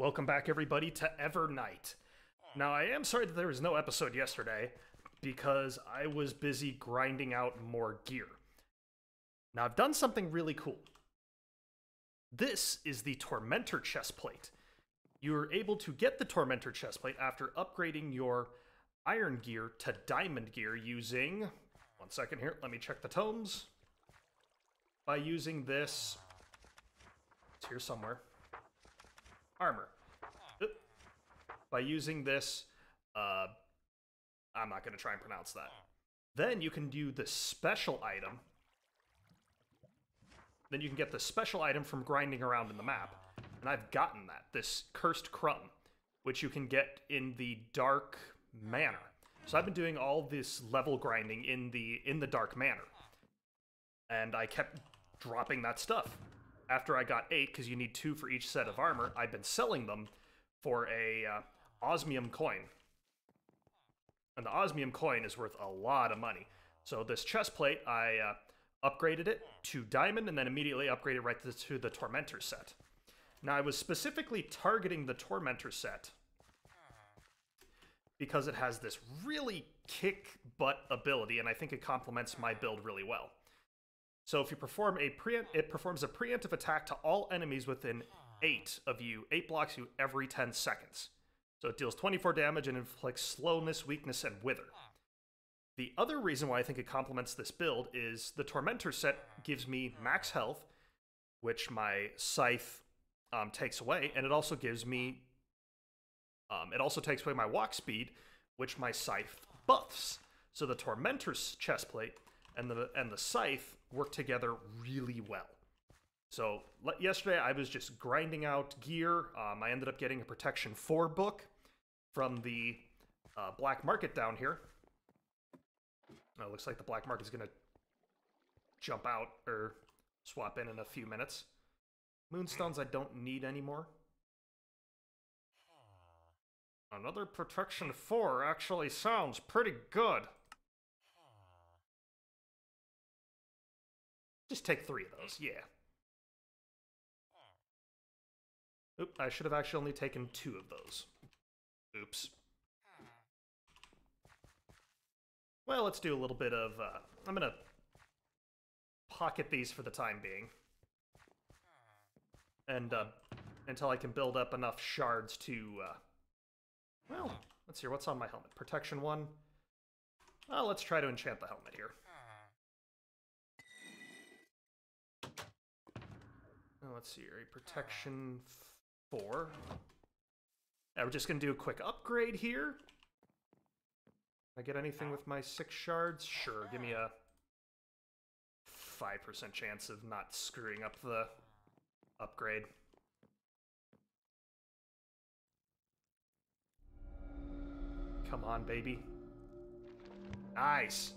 Welcome back, everybody, to Evernight. Now, I am sorry that there was no episode yesterday because I was busy grinding out more gear. Now, I've done something really cool. This is the Tormentor chestplate. You're able to get the Tormentor chestplate after upgrading your iron gear to diamond gear using... One second here, let me check the tomes. By using this... It's here somewhere. Armor. By using this... I'm not going to try and pronounce that. Then you can do the special item. Then you can get the special item from grinding around in the map. And I've gotten that. This Cursed Crumb, which you can get in the Dark Manor. So I've been doing all this level grinding in the Dark Manor. And I kept dropping that stuff. After I got 8, because you need 2 for each set of armor, I've been selling them for a Osmium coin. And the Osmium coin is worth a lot of money. So this chest plate, I upgraded it to diamond and then immediately upgraded right to the Tormentor set. Now, I was specifically targeting the Tormentor set because it has this really kick-butt ability, and I think it complements my build really well. So if you perform a it performs a preemptive attack to all enemies within 8 blocks you every 10 seconds. So it deals 24 damage and inflicts slowness, weakness, and wither. The other reason why I think it complements this build is the Tormentor set gives me max health, which my scythe takes away, and it also gives me takes away my walk speed, which my scythe buffs. So the Tormentor's chestplate and the scythe work together really well. So yesterday I was just grinding out gear. I ended up getting a Protection 4 book from the Black Market down here. Now it looks like the Black Market is going to jump out or swap in a few minutes. Moonstones I don't need anymore. Another Protection 4 actually sounds pretty good. Just take 3 of those, yeah. Oop, I should have actually only taken 2 of those. Oops. Well, let's do a little bit of... I'm going to pocket these for the time being. And until I can build up enough shards to... well, let's see, what's on my helmet? Protection 1. Well, let's try to enchant the helmet here. Let's see here, a Protection 4. Now we're just going to do a quick upgrade here. Can I get anything with my 6 shards? Sure, give me a 5% chance of not screwing up the upgrade. Come on, baby. Nice!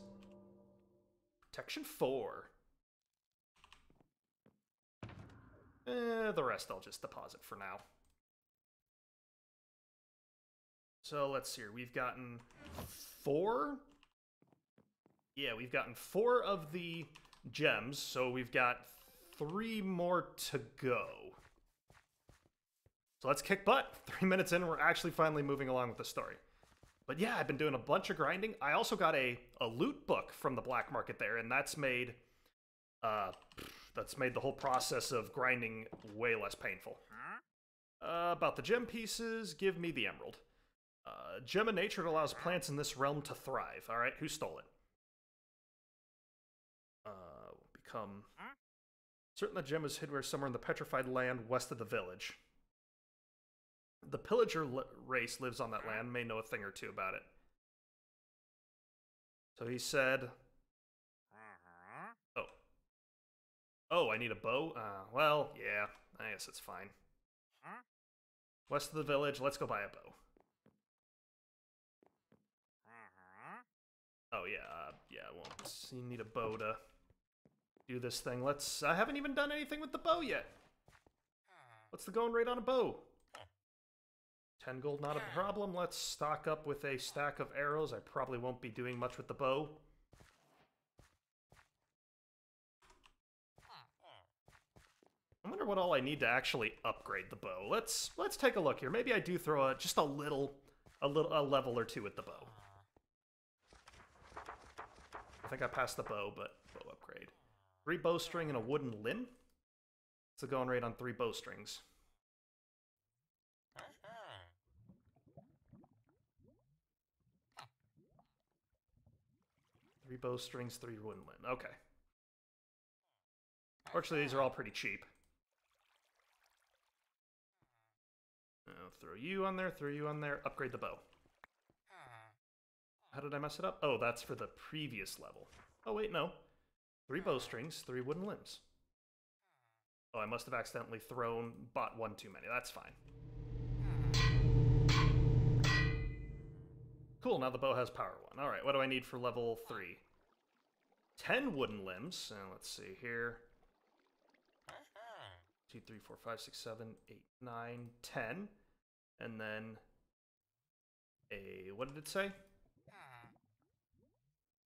Protection 4. The rest I'll just deposit for now. So let's see here. We've gotten 4. Yeah, we've gotten 4 of the gems, so we've got 3 more to go. So let's kick butt. 3 minutes in, we're actually finally moving along with the story. But yeah, I've been doing a bunch of grinding. I also got a loot book from the Black Market there, and that's made... that's made the whole process of grinding way less painful. About the gem pieces, give me the emerald. Gem of nature allows plants in this realm to thrive. All right, who stole it? Become certain the gem is hidden somewhere in the petrified land west of the village. The pillager race lives on that land, may know a thing or two about it. So he said... Oh, I need a bow? Well, yeah, I guess it's fine. West of the village, let's go buy a bow. Oh, yeah, well, you need a bow to do this thing. Let's... I haven't even done anything with the bow yet. What's the going rate on a bow? 10 gold, not a problem. Let's stock up with a stack of arrows. I probably won't be doing much with the bow. wonder what all I need to actually upgrade the bow. Let's take a look here. Maybe I do throw a, just a level or two at the bow. I think I passed the bow, but bow upgrade. 3 bowstring and a wooden limb. What's the going rate on 3 bowstrings? Three bowstrings, 3 wooden limb. Okay. Actually, these are all pretty cheap. I'll throw you on there, throw you on there. Upgrade the bow. How did I mess it up? Oh, that's for the previous level. Oh, wait, no. 3 bowstrings, 3 wooden limbs. Oh, I must have accidentally bought one too many. That's fine. Cool, now the bow has power 1. All right, what do I need for level 3? 10 wooden limbs. And let's see here. 2, 3, 4, 5, 6, 7, 8, 9, 10. And then a, what did it say?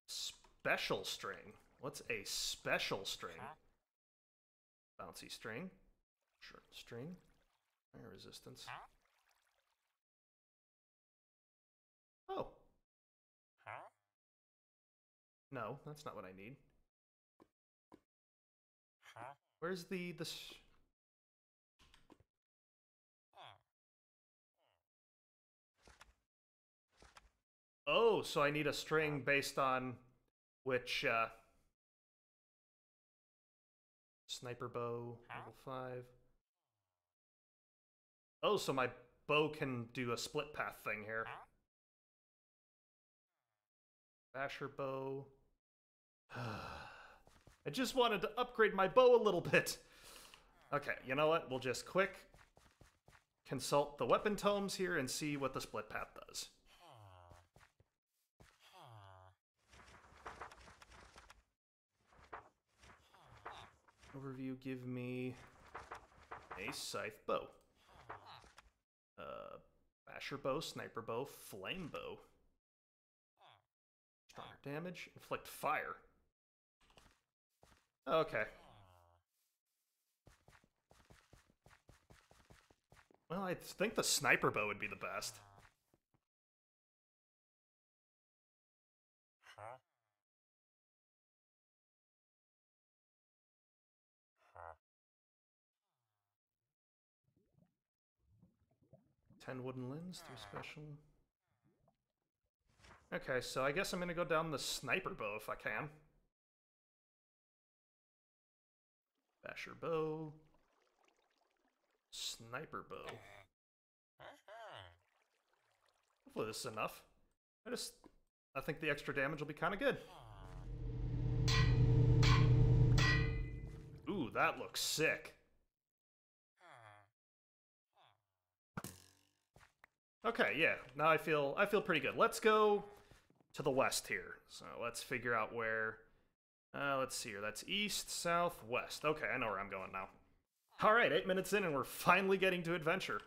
Special string. What's a special string? Bouncy string. Short string. Fire resistance. Oh. No, that's not what I need. Where's the Oh, so I need a string based on which, sniper bow, level 5. Oh, so my bow can do a split path thing here. Basher bow. I just wanted to upgrade my bow a little bit. Okay, you know what? We'll just quick consult the weapon tomes here and see what the split path does. Overview, give me a scythe bow. Basher bow, sniper bow, flame bow. Stronger damage, inflict fire. Okay. Well, I think the sniper bow would be the best. Ten wooden limbs, 3 special. Okay, so I guess I'm gonna go down the sniper bow if I can. Basher bow. Sniper bow. Hopefully this is enough. I think the extra damage will be kind of good. Ooh, that looks sick. Okay, yeah. Now I feel pretty good. Let's go to the west here. So let's figure out where. Let's see here. That's east, south, west. Okay, I know where I'm going now. All right, 8 minutes in, and we're finally getting to adventure.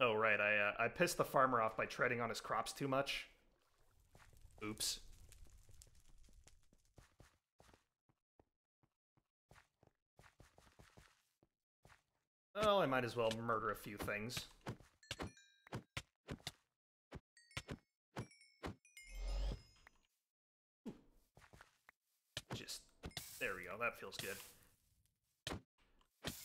Oh right, I pissed the farmer off by treading on his crops too much. Oops. Well, I might as well murder a few things. There we go. That feels good.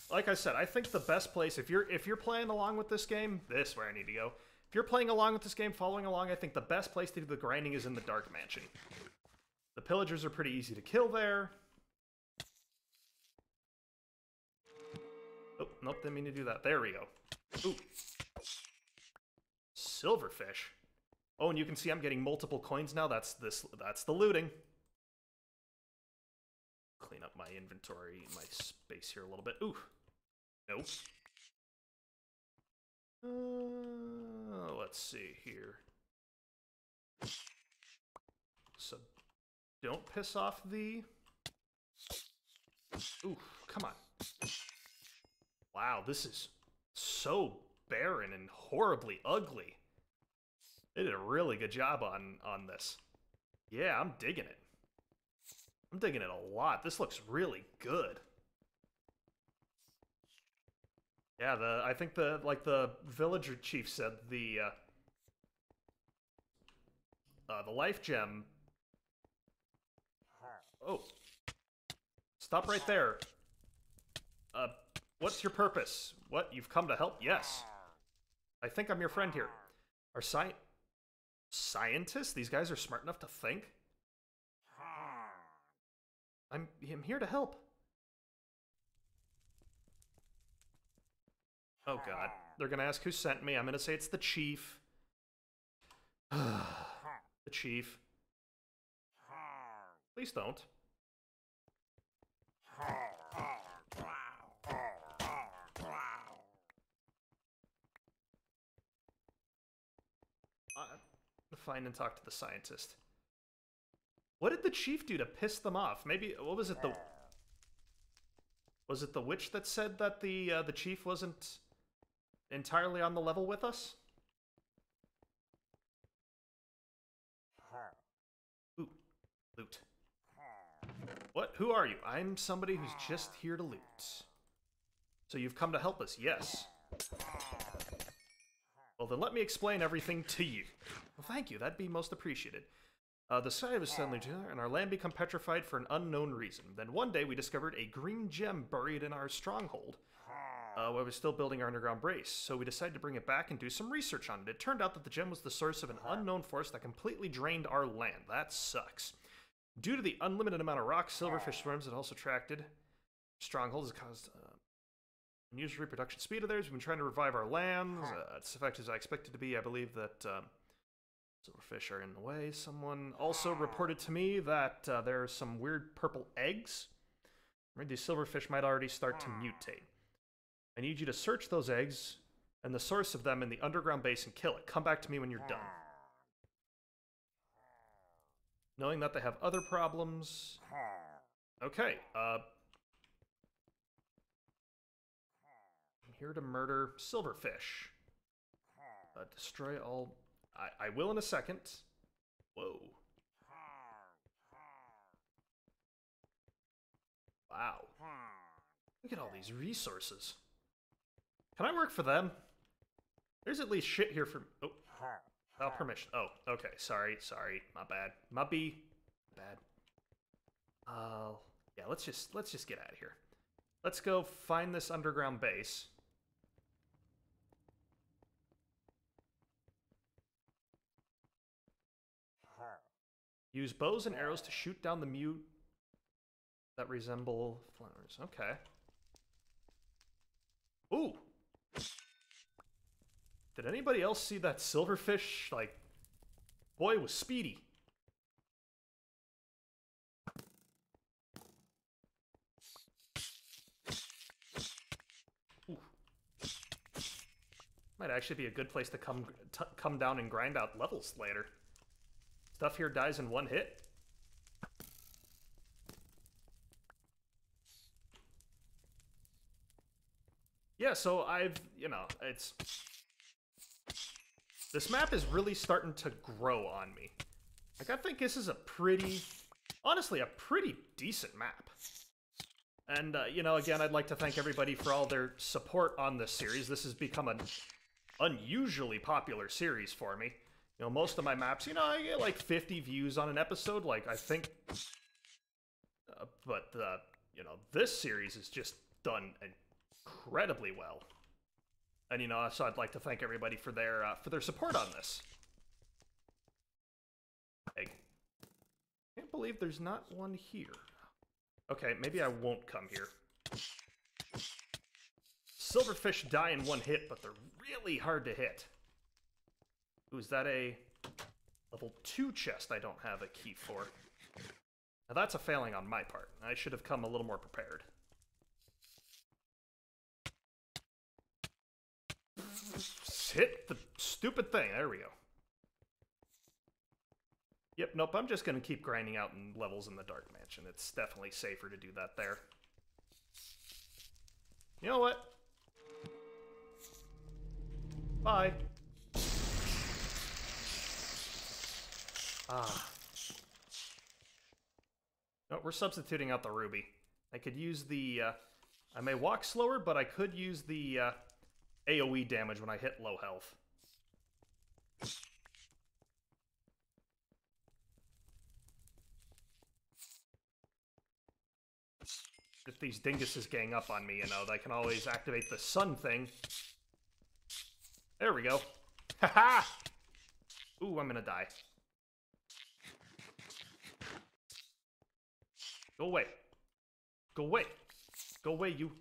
Like I said, I think the best place, if you're playing along with this game, this is where I need to go. If you're playing along with this game, following along, I think the best place to do the grinding is in the Dark Mansion. The pillagers are pretty easy to kill there. Oh, nope, didn't mean to do that. There we go. Ooh. Silverfish. Oh, and you can see I'm getting multiple coins now. That's the looting. Clean up my inventory, my space here a little bit. Ooh. Nope. Let's see here. So, don't piss off the... Ooh, come on. Wow, this is so barren and horribly ugly. They did a really good job on this. Yeah, I'm digging it. I'm digging it a lot. This looks really good. Yeah, I think the villager chief said the life gem. Oh, stop right there. What's your purpose? What, you've come to help? Yes. I think I'm your friend here. Our scientists? These guys are smart enough to think? I'm here to help. Oh god. They're gonna ask who sent me. I'm gonna say it's the chief. The chief. Please don't. Find and talk to the scientist. What did the chief do to piss them off? Maybe, what was it, the witch that said that the chief wasn't entirely on the level with us? Ooh, loot. What? Who are you? I'm somebody who's just here to loot. So you've come to help us, yes. Well, then let me explain everything to you. Well, thank you. That'd be most appreciated. The sky was suddenly dark, and our land become petrified for an unknown reason. Then one day we discovered a green gem buried in our stronghold while we were still building our underground base. So we decided to bring it back and do some research on it. It turned out that the gem was the source of an unknown force that completely drained our land. That sucks. Due to the unlimited amount of rock, silverfish worms, it also attracted strongholds. It caused... unusual reproduction speed of theirs. We've been trying to revive our lands. It's effective as I expected to be. I believe that silverfish are in the way. Someone also reported to me that there are some weird purple eggs. Maybe these silverfish might already start to mutate. I need you to search those eggs and the source of them in the underground base and kill it. Come back to me when you're done. Knowing that they have other problems. Okay, here to murder silverfish. Destroy all... I will in a second. Whoa. Wow. Look at all these resources. Can I work for them? There's at least shit here for... Oh. Without permission. Oh, okay. Sorry. My bad. My B. Bad. Yeah, let's just get out of here. Let's go find this underground base. Use bows and arrows to shoot down the mute that resemble flowers. Okay. Ooh! Did anybody else see that silverfish? Like, boy, it was speedy. Ooh. Might actually be a good place to come down and grind out levels later. Stuff here dies in one hit. Yeah, so this map is really starting to grow on me. Like, I think this is honestly, a pretty decent map. And, again, I'd like to thank everybody for all their support on this series. This has become an unusually popular series for me. Most of my maps, I get like 50 views on an episode, like, I think. This series is just done incredibly well. And, so I'd like to thank everybody for their support on this. Egg. Can't believe there's not one here. Okay, maybe I won't come here. Silverfish die in one hit, but they're really hard to hit. Ooh, is that a level 2 chest I don't have a key for? Now that's a failing on my part. I should have come a little more prepared. Hit the stupid thing. There we go. Yep, nope, I'm just going to keep grinding out in levels in the Dark Mansion. It's definitely safer to do that there. You know what? Bye. Ah. No, we're substituting out the ruby. I could use the I may walk slower, but I could use the AoE damage when I hit low health. If these dinguses gang up on me, you know, they can always activate the sun thing. There we go. Haha! Ooh, I'm gonna die. Go away. Go away. Go away, you.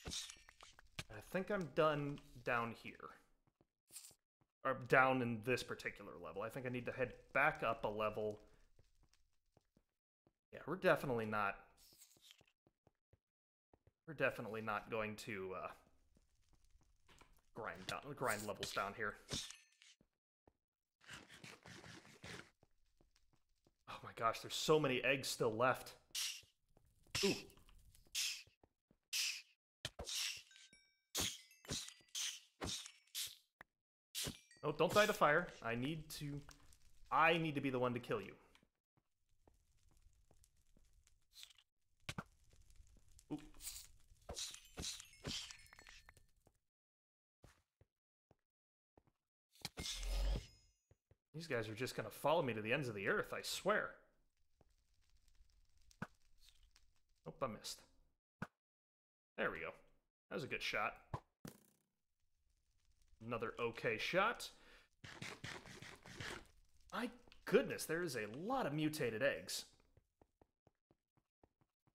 I think I'm done down here. Or down in this particular level. I think I need to head back up a level. Yeah, we're definitely not... we're definitely not going to grind levels down here. Oh my gosh, there's so many eggs still left. Ooh. Oh, don't die to fire. I need to be the one to kill you. Ooh. These guys are just going to follow me to the ends of the earth, I swear. Nope, I missed. There we go. That was a good shot. Another okay shot. My goodness, there is a lot of mutated eggs.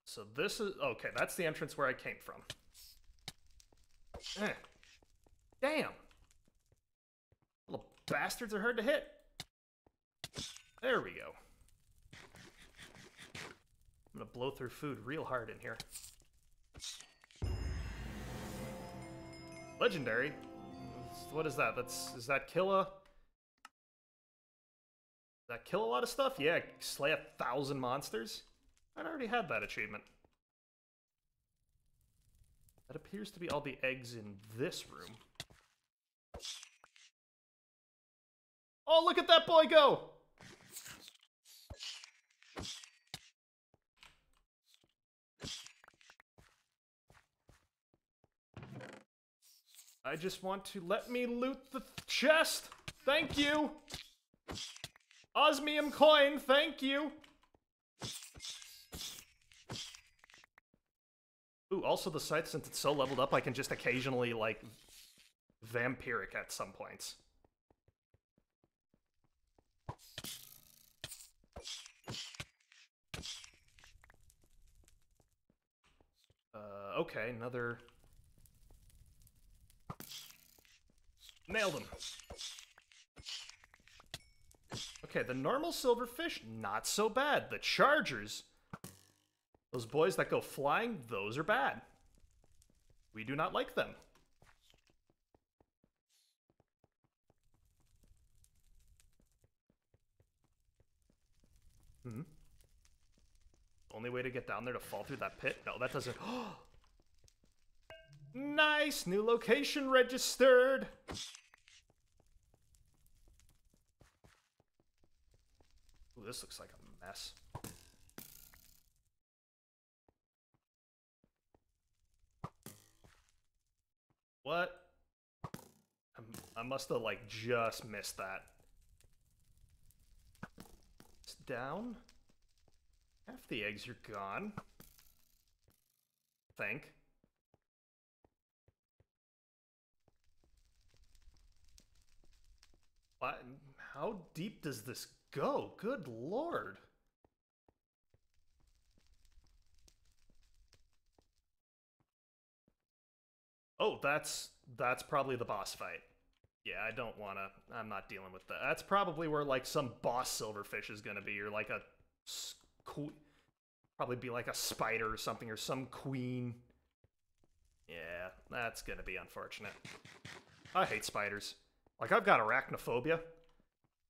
So this is... okay, that's the entrance where I came from. Eh. Damn! Little bastards are hard to hit. There we go. I'm gonna blow through food real hard in here. Legendary? What is that? Is that kill a... does that kill a lot of stuff? Yeah, slay 1,000 monsters? I'd already had that achievement. That appears to be all the eggs in this room. Oh, look at that boy go! I just want to let me loot the chest. Thank you. Osmium coin, thank you. Ooh, also the site, since it's so leveled up, I can just occasionally, like, vampiric at some points. Okay, another... nailed him. Okay, the normal silverfish, not so bad. The chargers, those boys that go flying, those are bad. We do not like them. Hmm. Only way to get down there to fall through that pit? No, that doesn't... Nice! New location registered! Ooh, this looks like a mess. What? I must have, like, just missed that. It's down. Half the eggs are gone. I think. What? How deep does this go? Good lord. Oh, that's probably the boss fight. Yeah, I don't want to... I'm not dealing with that. That's probably where, like, some boss silverfish is going to be, or, like, a... probably be, like, a spider or something, or some queen. Yeah, that's going to be unfortunate. I hate spiders. Like, I've got arachnophobia.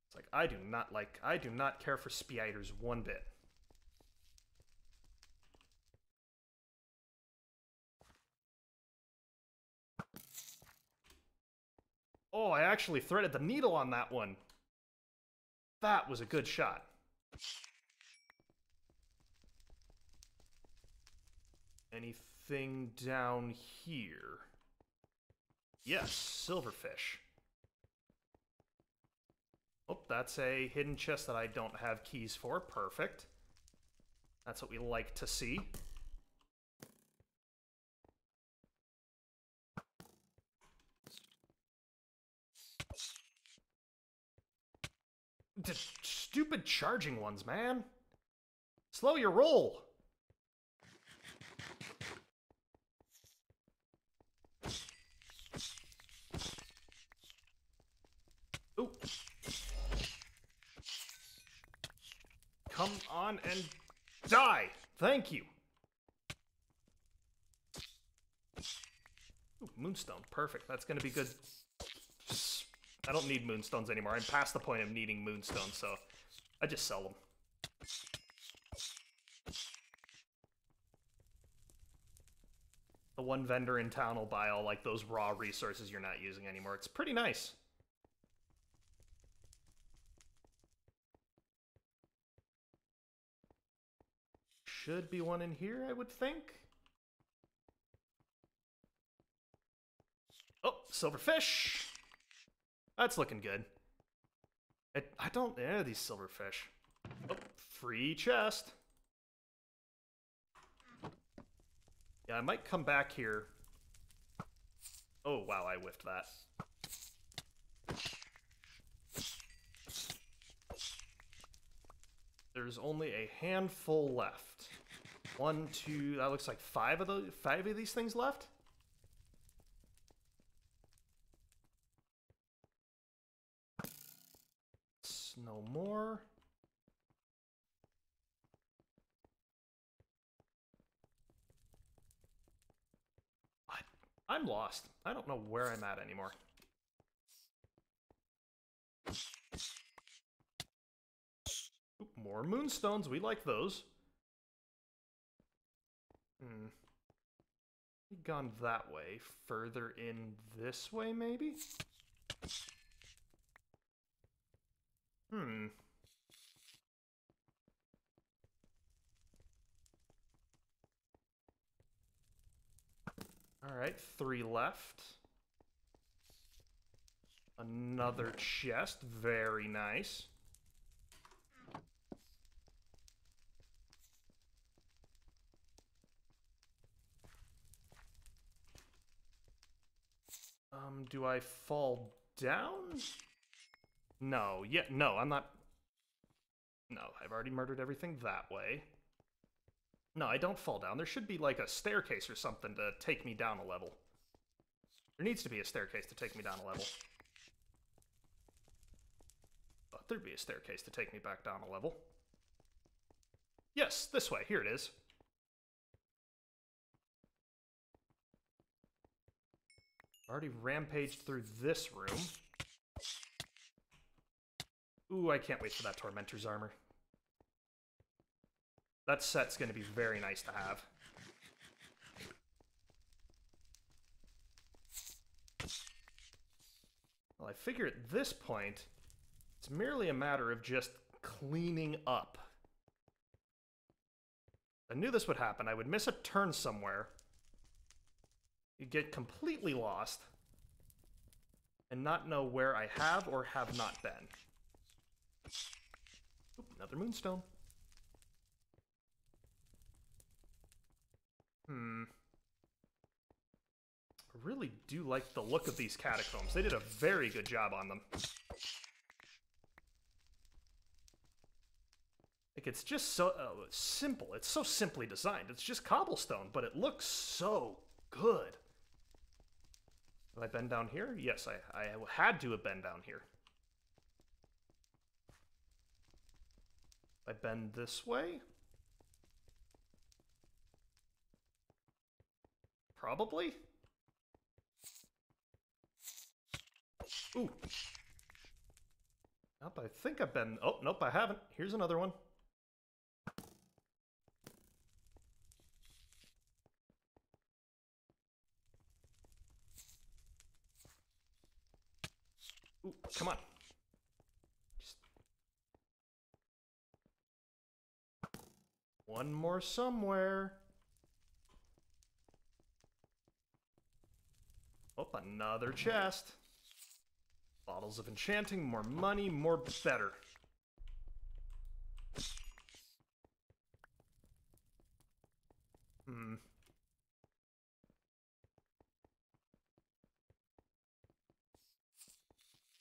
It's like, I do not care for spiders one bit. Oh, I actually threaded the needle on that one. That was a good shot. Anything anything down here? Yes, silverfish. Oh, that's a hidden chest that I don't have keys for. Perfect. That's what we like to see. The stupid charging ones, man. Slow your roll. Ooh. Come on and die. Thank you. Ooh, moonstone. Perfect. That's going to be good. I don't need moonstones anymore. I'm past the point of needing moonstones, so I just sell them. The one vendor in town will buy all, like, those raw resources you're not using anymore. It's pretty nice. Should be one in here, I would think. Oh, silverfish! That's looking good. I don't... Yeah, these silverfish. Oh, free chest. Yeah, I might come back here. Oh, wow, I whiffed that. There's only a handful left. One, two... That looks like five of these things left? No more. I'm lost. I don't know where I'm at anymore. Ooh, more moonstones. We like those. Hmm. Gone that way. Further in this way, maybe? Hmm. All right, 3 left. Another chest. Very nice. Do I fall down? No, yeah, no, I'm not. No, I've already murdered everything that way. No, I don't fall down. There should be like a staircase or something to take me down a level. There needs to be a staircase to take me down a level. But there'd be a staircase to take me back down a level. Yes, this way. Here it is. Already rampaged through this room. Ooh, I can't wait for that Tormentor's armor. That set's going to be very nice to have. Well, I figure at this point, it's merely a matter of just cleaning up. I knew this would happen. I would miss a turn somewhere. You'd get completely lost. And not know where I have or have not been. Oop, another moonstone. Hmm. I really do like the look of these catacombs. They did a very good job on them. Like, it's just so simple. It's so simply designed. It's just cobblestone, but it looks so good. Have I been down here? Yes, I had to have been down here. I bend this way? Probably? Ooh. Nope, I think I've been... Oh, nope, I haven't. Here's another one. Ooh, come on. One more somewhere. Oh, another chest. Bottles of enchanting, more money, more better. Hmm.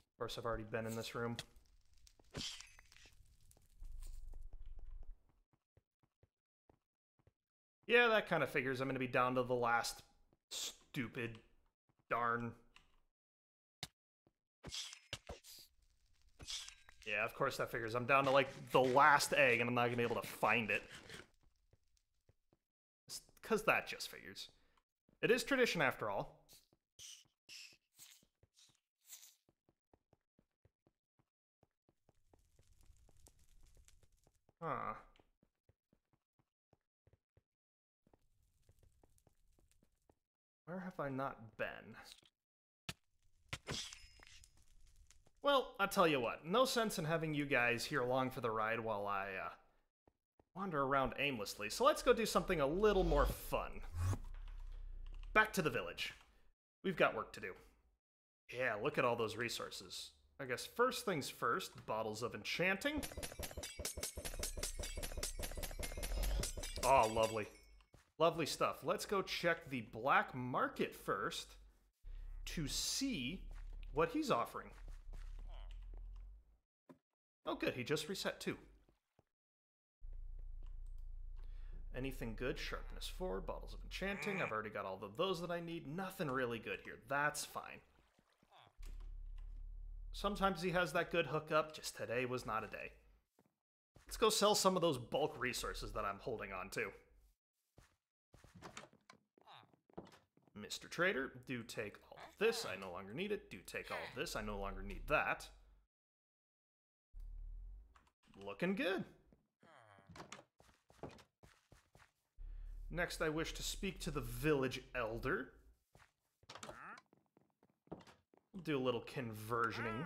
Of course, I've already been in this room. Yeah, that kind of figures. I'm going to be down to the last stupid darn. Yeah, of course that figures. I'm down to, like, the last egg, and I'm not going to be able to find it. Because that just figures. It is tradition, after all. Huh. Where have I not been? Well, I'll tell you what. No sense in having you guys here along for the ride while I wander around aimlessly. So let's go do something a little more fun. Back to the village. We've got work to do. Yeah, look at all those resources. I guess first things first, bottles of enchanting. Oh, lovely. Lovely stuff. Let's go check the Black Market first to see what he's offering. Oh, good. He just reset too. Anything good? Sharpness 4, bottles of enchanting. I've already got all of those that I need. Nothing really good here. That's fine. Sometimes he has that good hookup, just today was not a day. Let's go sell some of those bulk resources that I'm holding on to. Mr. Trader, do take all of this, I no longer need it. Do take all of this, I no longer need that. Looking good. Next, I wish to speak to the village elder. Do a little conversioning.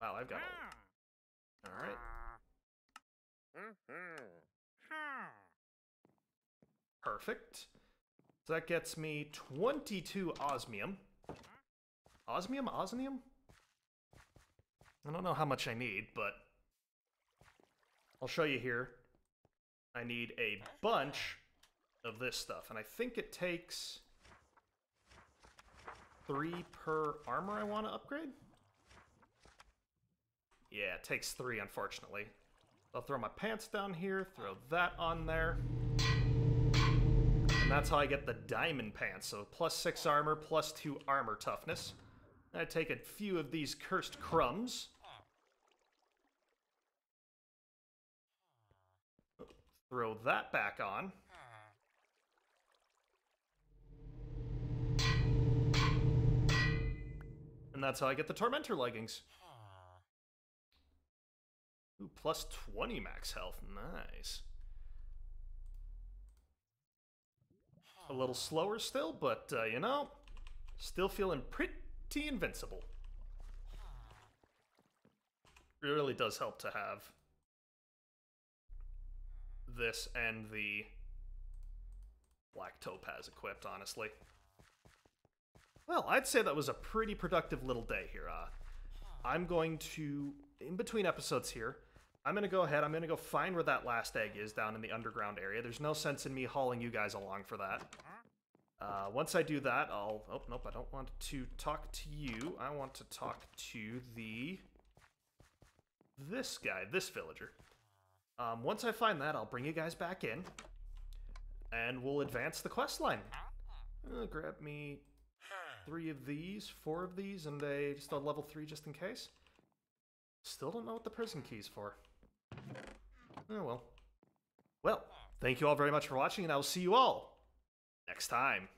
Wow, I've got all. All right. Perfect. So that gets me 22 osmium. Osmium? Osmium? I don't know how much I need, but I'll show you here. I need a bunch of this stuff, and I think it takes 3 per armor I want to upgrade? Yeah, it takes 3, unfortunately. I'll throw my pants down here, throw that on there. And that's how I get the diamond pants, so plus 6 armor, plus 2 armor toughness. And I take a few of these cursed crumbs. Throw that back on. And that's how I get the Tormentor leggings. Ooh, plus 20 max health. Nice. A little slower still, but, you know, still feeling pretty invincible. It really does help to have this and the Black Topaz equipped, honestly. Well, I'd say that was a pretty productive little day here. I'm going to, in between episodes here, I'm going to go ahead, I'm going to go find where that last egg is down in the underground area. There's no sense in me hauling you guys along for that. Once I do that, I'll... Oh, nope, I don't want to talk to you. I want to talk to the... This guy, this villager. Once I find that, I'll bring you guys back in. And we'll advance the quest line. Grab me... 3 of these, 4 of these, and just a level 3 just in case. Still don't know what the prison key's for. Oh well. Well, thank you all very much for watching, and I will see you all next time.